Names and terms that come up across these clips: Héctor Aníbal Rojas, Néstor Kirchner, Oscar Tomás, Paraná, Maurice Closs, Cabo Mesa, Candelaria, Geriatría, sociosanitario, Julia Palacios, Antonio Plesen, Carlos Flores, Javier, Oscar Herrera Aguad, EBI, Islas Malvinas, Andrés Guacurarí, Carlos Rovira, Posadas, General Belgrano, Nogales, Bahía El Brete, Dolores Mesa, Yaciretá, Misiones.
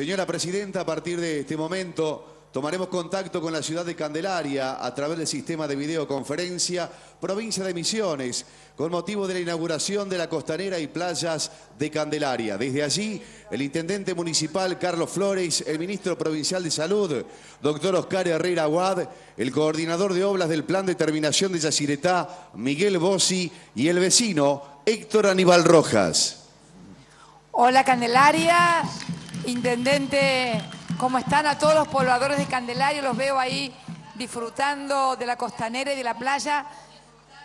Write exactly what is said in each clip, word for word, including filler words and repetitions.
Señora Presidenta, a partir de este momento tomaremos contacto con la ciudad de Candelaria a través del sistema de videoconferencia Provincia de Misiones, con motivo de la inauguración de la costanera y playas de Candelaria. Desde allí, el Intendente Municipal Carlos Flores, el Ministro Provincial de Salud, doctor Oscar Herrera Aguad, el Coordinador de Obras del Plan de Terminación de Yaciretá, Miguel Bossi, y el vecino Héctor Aníbal Rojas. Hola Candelaria, Intendente, ¿cómo están? A todos los pobladores de Candelaria, los veo ahí disfrutando de la costanera y de la playa.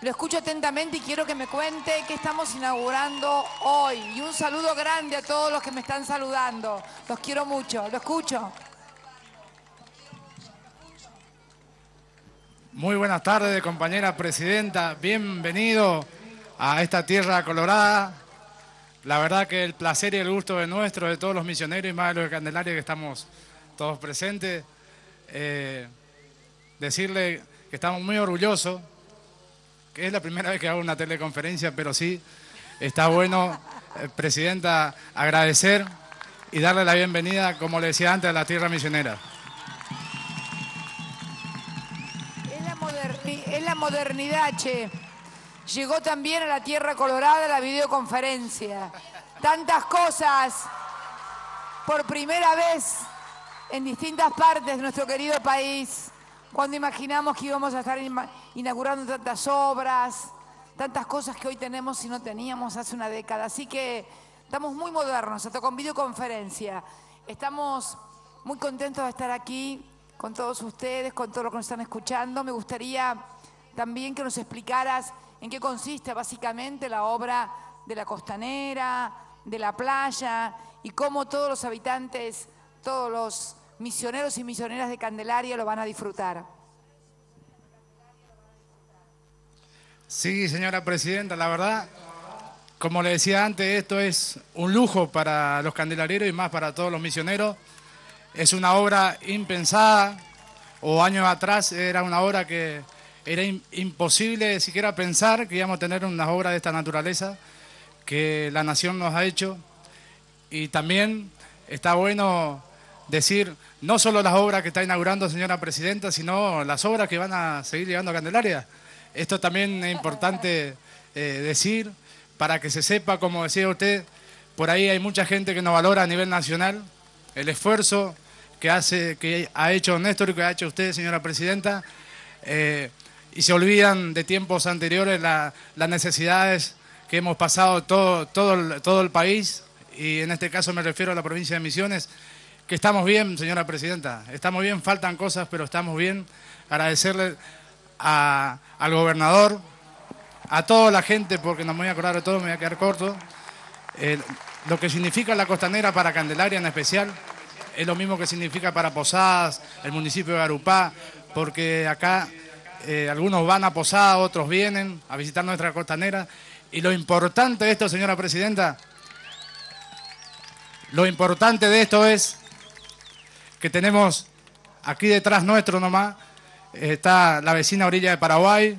Lo escucho atentamente y quiero que me cuente qué estamos inaugurando hoy. Y un saludo grande a todos los que me están saludando. Los quiero mucho, lo escucho. Muy buenas tardes, compañera presidenta. Bienvenido a esta tierra colorada. La verdad que el placer y el gusto de nuestro, de todos los misioneros y más de los de Candelaria que estamos todos presentes. Eh, decirle que estamos muy orgullosos, que es la primera vez que hago una teleconferencia, pero sí, está bueno, eh, Presidenta, agradecer y darle la bienvenida, como le decía antes, a la tierra misionera. Es la, moderni- es la modernidad, che. Llegó también a la Tierra Colorada la videoconferencia. Tantas cosas por primera vez en distintas partes de nuestro querido país. Cuando imaginamos que íbamos a estar inaugurando tantas obras, tantas cosas que hoy tenemos y no teníamos hace una década. Así que estamos muy modernos, hasta con videoconferencia. Estamos muy contentos de estar aquí con todos ustedes, con todos los que nos están escuchando. Me gustaría también que nos explicaras en qué consiste básicamente la obra de la costanera, de la playa, y cómo todos los habitantes, todos los misioneros y misioneras de Candelaria lo van a disfrutar. Sí, señora presidenta, la verdad, como le decía antes, esto es un lujo para los candelarieros y más para todos los misioneros. Es una obra impensada, o años atrás era una obra que era imposible siquiera pensar que íbamos a tener unas obras de esta naturaleza que la nación nos ha hecho. Y también está bueno decir no solo las obras que está inaugurando señora presidenta, sino las obras que van a seguir llegando a Candelaria. Esto también es importante eh, decir para que se sepa, como decía usted, por ahí hay mucha gente que nos valora a nivel nacional el esfuerzo que hace, que ha hecho Néstor y que ha hecho usted, señora presidenta. Eh, Y se olvidan de tiempos anteriores, la, las necesidades que hemos pasado todo, todo, todo el país, y en este caso me refiero a la provincia de Misiones, que estamos bien, señora presidenta, estamos bien, faltan cosas, pero estamos bien. Agradecerle a, al gobernador, a toda la gente, porque no me voy a acordar de todo, me voy a quedar corto. Eh, lo que significa la costanera para Candelaria en especial, es lo mismo que significa para Posadas, el municipio de Garupá, porque acá Eh, algunos van a Posada, otros vienen a visitar nuestra costanera. Y lo importante de esto, señora presidenta, lo importante de esto es que tenemos aquí detrás nuestro nomás, eh, está la vecina orilla de Paraguay.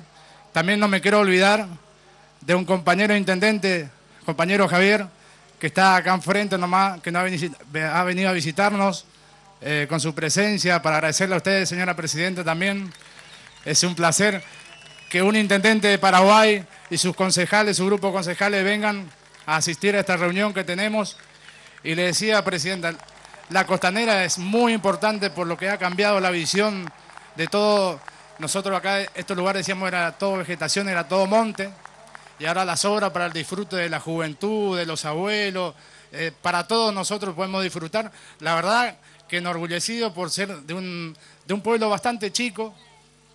También no me quiero olvidar de un compañero intendente, compañero Javier, que está acá enfrente nomás, que no ha, ha venido a visitarnos eh, con su presencia, para agradecerle a ustedes, señora presidenta, también. Es un placer que un intendente de Paraguay y sus concejales, su grupo de concejales, vengan a asistir a esta reunión que tenemos. Y le decía, presidenta, la costanera es muy importante por lo que ha cambiado la visión de todo. Nosotros acá, estos lugares decíamos era todo vegetación, era todo monte. Y ahora las obras para el disfrute de la juventud, de los abuelos, eh, para todos nosotros podemos disfrutar. La verdad que enorgullecido por ser de un, de un pueblo bastante chico,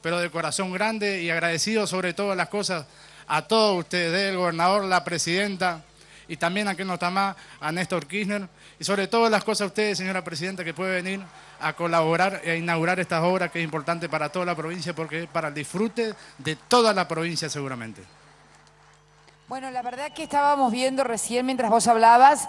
pero de corazón grande, y agradecido sobre todas las cosas a todos ustedes, el gobernador, la presidenta, y también a quien nos está más, a Néstor Kirchner, y sobre todas las cosas a ustedes, señora presidenta, que puede venir a colaborar e inaugurar estas obras que es importante para toda la provincia, porque es para el disfrute de toda la provincia seguramente. Bueno, la verdad que estábamos viendo recién, mientras vos hablabas,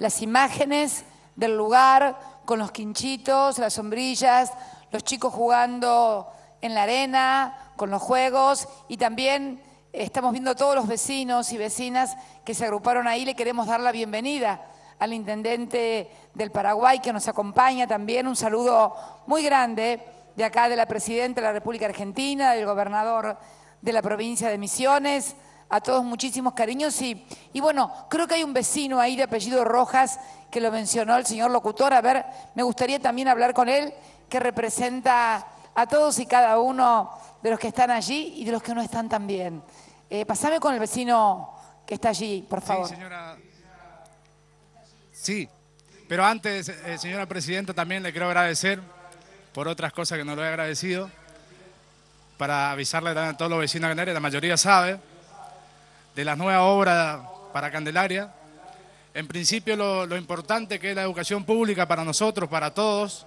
las imágenes del lugar con los quinchitos, las sombrillas, los chicos jugando en la arena, con los juegos, y también estamos viendo a todos los vecinos y vecinas que se agruparon ahí. Le queremos dar la bienvenida al intendente del Paraguay que nos acompaña también, un saludo muy grande de acá de la Presidenta de la República Argentina, del gobernador de la provincia de Misiones, a todos muchísimos cariños y, y bueno, creo que hay un vecino ahí de apellido Rojas que lo mencionó el señor locutor, a ver, me gustaría también hablar con él, que representa a todos y cada uno de los que están allí y de los que no están también. Eh, pasame con el vecino que está allí, por favor. Sí, señora. Sí, pero antes, eh, señora Presidenta, también le quiero agradecer por otras cosas que no lo he agradecido, para avisarle a todos los vecinos de Candelaria, la mayoría sabe, de las nuevas obras para Candelaria. En principio, lo, lo importante que es la educación pública para nosotros, para todos,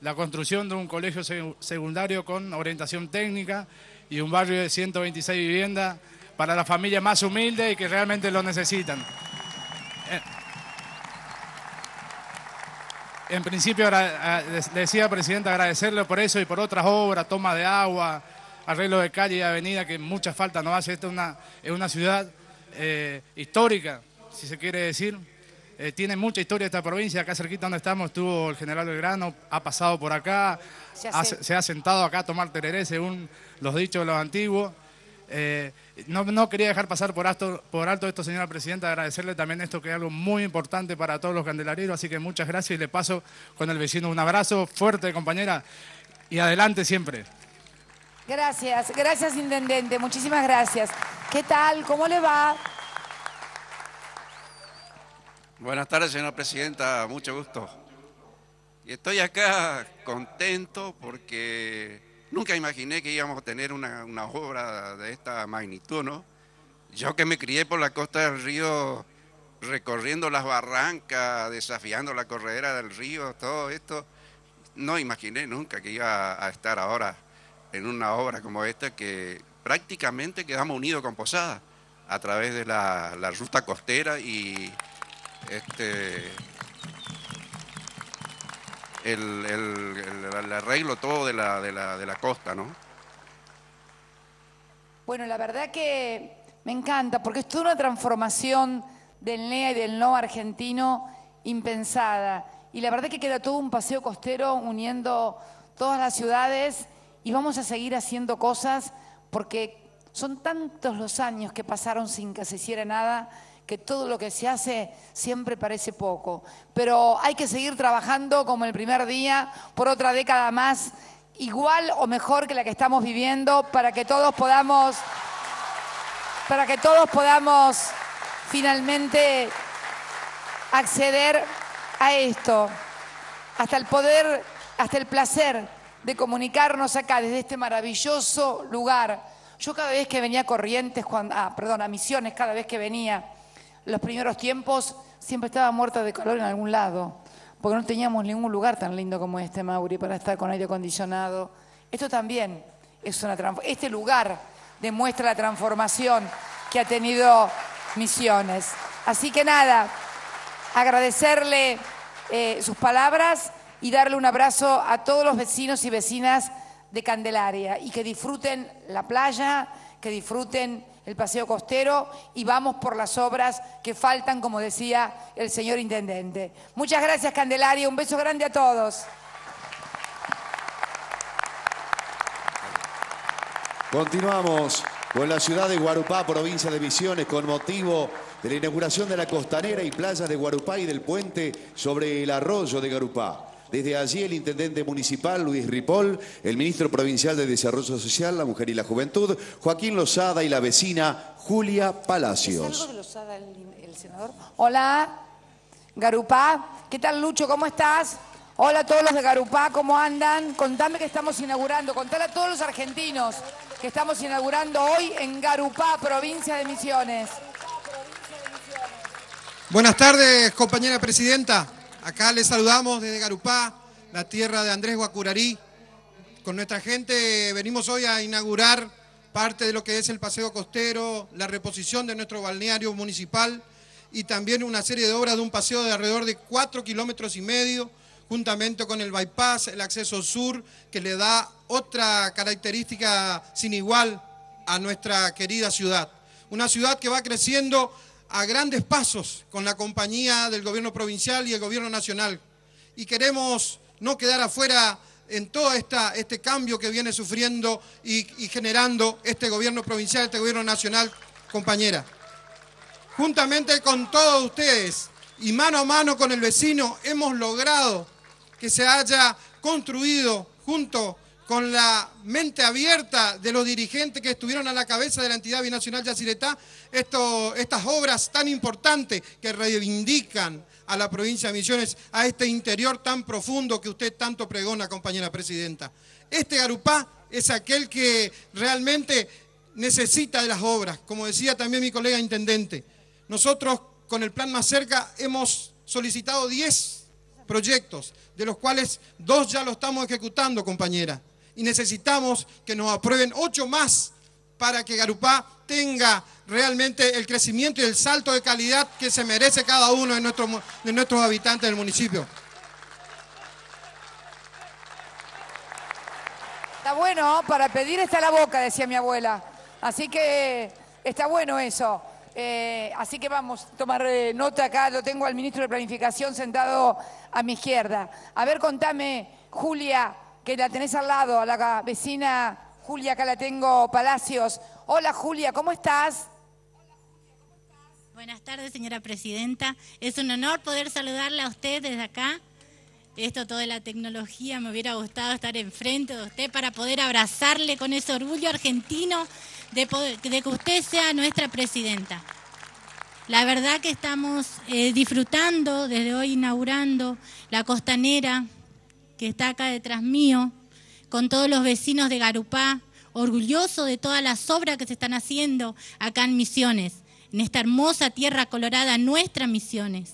la construcción de un colegio secundario con orientación técnica y un barrio de ciento veintiséis viviendas para las familias más humildes y que realmente lo necesitan. En principio, decía, Presidenta, agradecerle por eso y por otras obras, toma de agua, arreglo de calle y avenida, que mucha falta nos hace. Esta es una, es una ciudad eh, histórica, si se quiere decir. Eh, tiene mucha historia esta provincia, acá cerquita donde estamos estuvo el general Belgrano, ha pasado por acá, ha, se ha sentado acá a tomar tereré, según los dichos de los antiguos. Eh, no, no quería dejar pasar por alto, por alto esto, señora Presidenta, agradecerle también esto, que es algo muy importante para todos los candelarios, así que muchas gracias y le paso con el vecino un abrazo fuerte, compañera, y adelante siempre. Gracias, gracias, intendente, muchísimas gracias. ¿Qué tal? ¿Cómo le va? Buenas tardes, señora Presidenta, mucho gusto. Y estoy acá contento porque nunca imaginé que íbamos a tener una, una obra de esta magnitud, ¿no? Yo que me crié por la costa del río, recorriendo las barrancas, desafiando la corredera del río, todo esto, no imaginé nunca que iba a estar ahora en una obra como esta, que prácticamente quedamos unidos con Posadas a través de la, la ruta costera y... Este, el, el, el, el arreglo todo de la, de, la, de la costa, ¿no? Bueno, la verdad que me encanta, porque es toda una transformación del NEA y del NO argentino impensada. Y la verdad que queda todo un paseo costero uniendo todas las ciudades y vamos a seguir haciendo cosas porque son tantos los años que pasaron sin que se hiciera nada, que todo lo que se hace siempre parece poco. Pero hay que seguir trabajando como el primer día, por otra década más, igual o mejor que la que estamos viviendo, para que todos podamos, para que todos podamos finalmente acceder a esto, hasta el poder, hasta el placer de comunicarnos acá desde este maravilloso lugar. Yo cada vez que venía a Corrientes, cuando, ah, perdón, a Misiones, cada vez que venía, los primeros tiempos siempre estaba muerta de calor en algún lado, porque no teníamos ningún lugar tan lindo como este, Mauri, para estar con aire acondicionado. Esto también es una transformación. Este lugar demuestra la transformación que ha tenido Misiones. Así que nada, agradecerle eh, sus palabras y darle un abrazo a todos los vecinos y vecinas de Candelaria y que disfruten la playa, que disfruten el paseo costero y vamos por las obras que faltan, como decía el señor intendente. Muchas gracias, Candelaria, un beso grande a todos. Continuamos con la ciudad de Garupá, provincia de Misiones, con motivo de la inauguración de la costanera y playa de Garupá y del puente sobre el arroyo de Garupá. Desde allí el intendente municipal, Luis Ripoll, el ministro provincial de Desarrollo Social, la Mujer y la Juventud, Joaquín Lozada y la vecina Julia Palacios. ¿Es algo de Lozada el, el senador? Hola, Garupá. ¿Qué tal, Lucho? ¿Cómo estás? Hola a todos los de Garupá, ¿cómo andan? Contame que estamos inaugurando, contale a todos los argentinos que estamos inaugurando hoy en Garupá, provincia de Misiones. Buenas tardes, compañera presidenta. Acá les saludamos desde Garupá, la tierra de Andrés Guacurarí. Con nuestra gente venimos hoy a inaugurar parte de lo que es el paseo costero, la reposición de nuestro balneario municipal y también una serie de obras de un paseo de alrededor de cuatro kilómetros y medio, juntamente con el bypass, el acceso sur, que le da otra característica sin igual a nuestra querida ciudad. Una ciudad que va creciendo a grandes pasos con la compañía del gobierno provincial y el gobierno nacional. Y queremos no quedar afuera en todo esta, este cambio que viene sufriendo y, y generando este gobierno provincial, este gobierno nacional, compañera. Juntamente con todos ustedes y mano a mano con el vecino, hemos logrado que se haya construido, junto con la mente abierta de los dirigentes que estuvieron a la cabeza de la entidad binacional Yaciretá, esto, estas obras tan importantes que reivindican a la provincia de Misiones, a este interior tan profundo que usted tanto pregona, compañera presidenta. Este Garupá es aquel que realmente necesita de las obras, como decía también mi colega intendente. Nosotros, con el plan Más Cerca, hemos solicitado diez proyectos, de los cuales dos ya lo estamos ejecutando, compañera. Y necesitamos que nos aprueben ocho más para que Garupá tenga realmente el crecimiento y el salto de calidad que se merece cada uno de nuestros, de nuestros habitantes del municipio. Está bueno, para pedir está la boca, decía mi abuela. Así que está bueno eso. Eh, así que vamos a tomar nota acá, lo tengo al ministro de Planificación sentado a mi izquierda. A ver, contame, Julia, que la tenés al lado, a la vecina Julia, acá la tengo, Palacios. Hola Julia, ¿cómo estás? Buenas tardes, señora presidenta. Es un honor poder saludarla a usted desde acá. Esto, toda la tecnología, me hubiera gustado estar enfrente de usted para poder abrazarle con ese orgullo argentino de, poder, de que usted sea nuestra presidenta. La verdad que estamos eh, disfrutando, desde hoy inaugurando la costanera, que está acá detrás mío, con todos los vecinos de Garupá, orgulloso de todas las obras que se están haciendo acá en Misiones, en esta hermosa tierra colorada, nuestra Misiones.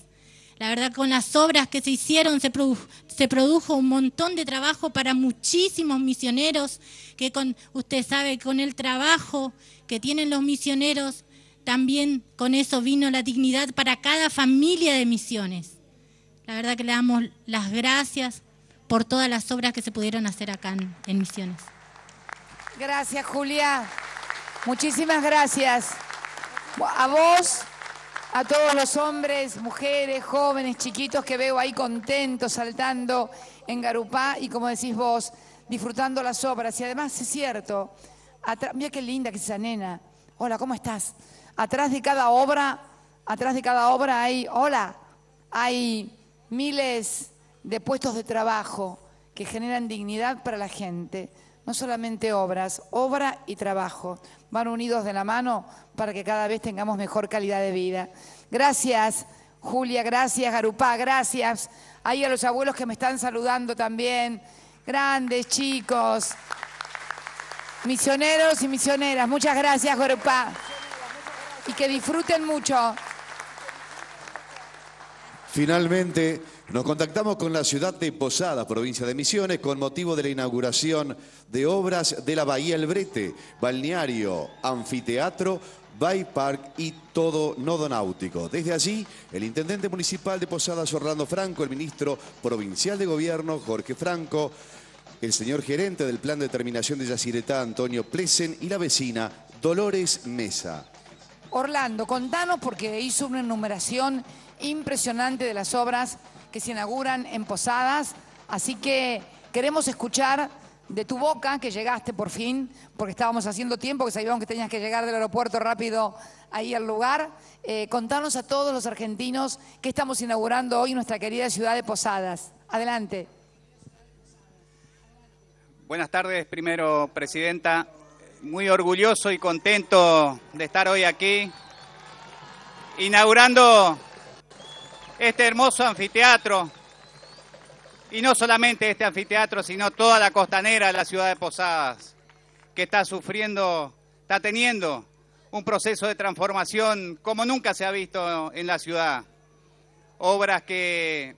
La verdad, con las obras que se hicieron, se produjo, se produjo un montón de trabajo para muchísimos misioneros, que con, usted sabe, con el trabajo que tienen los misioneros, también con eso vino la dignidad para cada familia de Misiones. La verdad que le damos las gracias por todas las obras que se pudieron hacer acá en, en Misiones. Gracias, Julia. Muchísimas gracias. A vos, a todos los hombres, mujeres, jóvenes, chiquitos que veo ahí contentos, saltando en Garupá y, como decís vos, disfrutando las obras. Y además, es cierto, mira qué linda que es esa nena. Hola, ¿cómo estás? Atrás de cada obra, atrás de cada obra hay, hola, hay miles de puestos de trabajo que generan dignidad para la gente, no solamente obras, obra y trabajo van unidos de la mano para que cada vez tengamos mejor calidad de vida. Gracias, Julia, gracias, Garupá, gracias. Ahí a los abuelos que me están saludando también, grandes chicos, misioneros y misioneras, muchas gracias, Garupá, y que disfruten mucho. Finalmente, nos contactamos con la ciudad de Posadas, provincia de Misiones, con motivo de la inauguración de obras de la Bahía El Brete, balneario, anfiteatro, Bay Park y todo nodo náutico. Desde allí, el intendente municipal de Posadas, Orlando Franco, el ministro provincial de Gobierno, Jorge Franco, el señor gerente del Plan de Terminación de Yaciretá, Antonio Plesen, y la vecina, Dolores Mesa. Orlando, contanos, porque hizo una enumeración impresionante de las obras que se inauguran en Posadas, así que queremos escuchar de tu boca, que llegaste por fin, porque estábamos haciendo tiempo, que sabíamos que tenías que llegar del aeropuerto rápido ahí al lugar. Eh, contanos a todos los argentinos qué estamos inaugurando hoy en nuestra querida ciudad de Posadas. Adelante. Buenas tardes, primero, presidenta. Muy orgulloso y contento de estar hoy aquí, inaugurando este hermoso anfiteatro, y no solamente este anfiteatro, sino toda la costanera de la ciudad de Posadas, que está sufriendo, está teniendo un proceso de transformación como nunca se ha visto en la ciudad. Obras que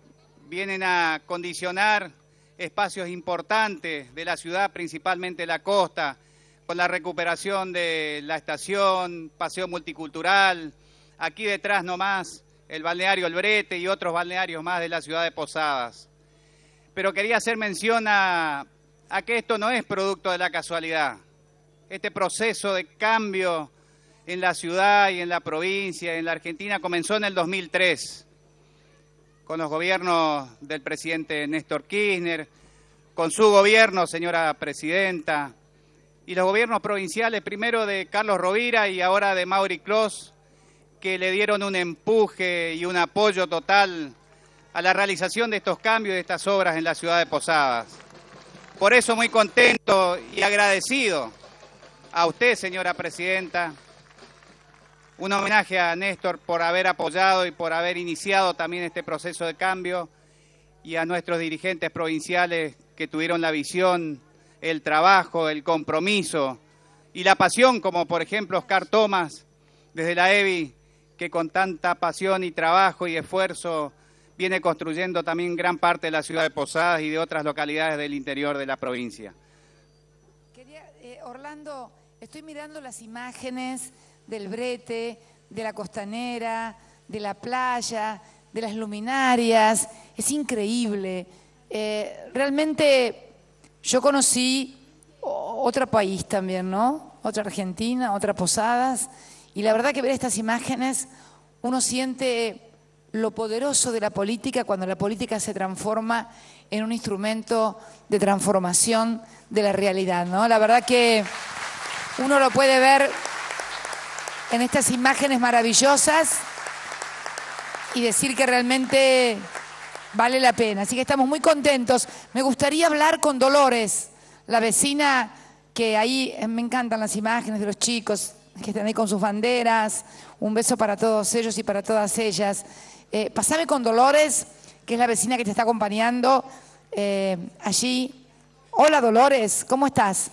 vienen a condicionar espacios importantes de la ciudad, principalmente la costa, con la recuperación de la estación, paseo multicultural, aquí detrás nomás, el balneario El Brete y otros balnearios más de la ciudad de Posadas. Pero quería hacer mención a, a que esto no es producto de la casualidad. Este proceso de cambio en la ciudad y en la provincia, en la Argentina, comenzó en el dos mil tres, con los gobiernos del presidente Néstor Kirchner, con su gobierno, señora presidenta, y los gobiernos provinciales, primero de Carlos Rovira y ahora de Maurice Closs, que le dieron un empuje y un apoyo total a la realización de estos cambios y de estas obras en la ciudad de Posadas. Por eso muy contento y agradecido a usted, señora presidenta, un homenaje a Néstor por haber apoyado y por haber iniciado también este proceso de cambio, y a nuestros dirigentes provinciales que tuvieron la visión, el trabajo, el compromiso y la pasión, como por ejemplo Oscar Tomás desde la E B I, que con tanta pasión y trabajo y esfuerzo viene construyendo también gran parte de la ciudad de Posadas y de otras localidades del interior de la provincia. Quería, eh, Orlando, estoy mirando las imágenes del brete, de la costanera, de la playa, de las luminarias, es increíble. Eh, realmente yo conocí otro país también, ¿no? Otra Argentina, otra Posadas, y la verdad que ver estas imágenes uno siente lo poderoso de la política cuando la política se transforma en un instrumento de transformación de la realidad, ¿no? La verdad que uno lo puede ver en estas imágenes maravillosas y decir que realmente vale la pena. Así que estamos muy contentos. Me gustaría hablar con Dolores, la vecina, que ahí me encantan las imágenes de los chicos que están ahí con sus banderas. Un beso para todos ellos y para todas ellas. Eh, pasame con Dolores, que es la vecina que te está acompañando eh, allí. Hola Dolores, ¿cómo estás?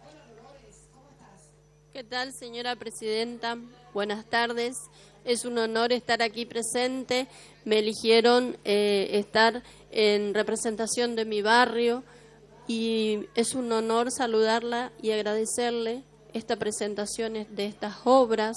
Hola Dolores, ¿cómo estás? ¿Qué tal, señora presidenta? Buenas tardes. Es un honor estar aquí presente. Me eligieron eh, estar en representación de mi barrio y es un honor saludarla y agradecerle esta presentación de estas obras.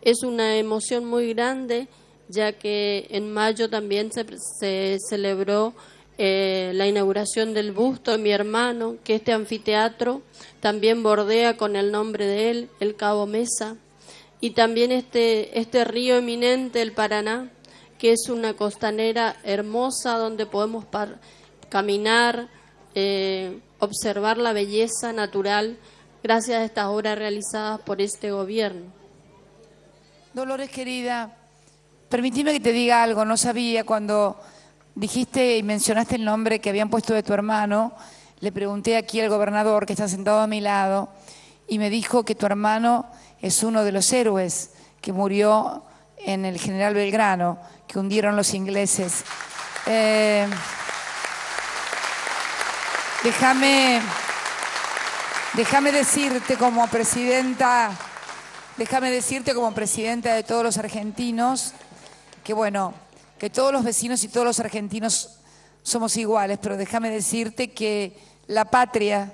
Es una emoción muy grande, ya que en mayo también se, se celebró eh, la inauguración del busto de mi hermano, que este anfiteatro también bordea con el nombre de él, el Cabo Mesa, y también este, este río eminente, el Paraná, que es una costanera hermosa donde podemos par caminar, eh, observar la belleza natural gracias a estas obras realizadas por este gobierno. Dolores, querida, permitime que te diga algo. No sabía, cuando dijiste y mencionaste el nombre que habían puesto de tu hermano, le pregunté aquí al gobernador que está sentado a mi lado y me dijo que tu hermano es uno de los héroes que murió en el General Belgrano, que hundieron los ingleses. Eh, déjame, déjame decirte como presidenta... Déjame decirte como presidenta de todos los argentinos que, bueno, que todos los vecinos y todos los argentinos somos iguales, pero déjame decirte que la patria,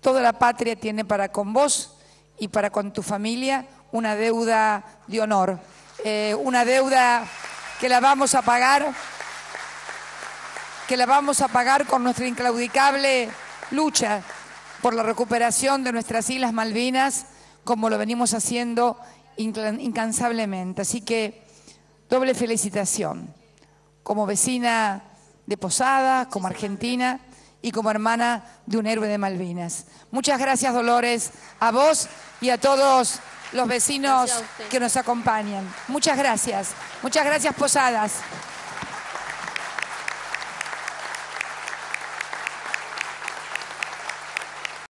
toda la patria tiene para con vos y para con tu familia una deuda de honor, eh, una deuda que la vamos a pagar, que la vamos a pagar con nuestra inclaudicable lucha por la recuperación de nuestras Islas Malvinas, como lo venimos haciendo incansablemente. Así que doble felicitación, como vecina de Posadas, como argentina y como hermana de un héroe de Malvinas. Muchas gracias, Dolores, a vos y a todos los vecinos que nos acompañan. Muchas gracias. Muchas gracias, Posadas.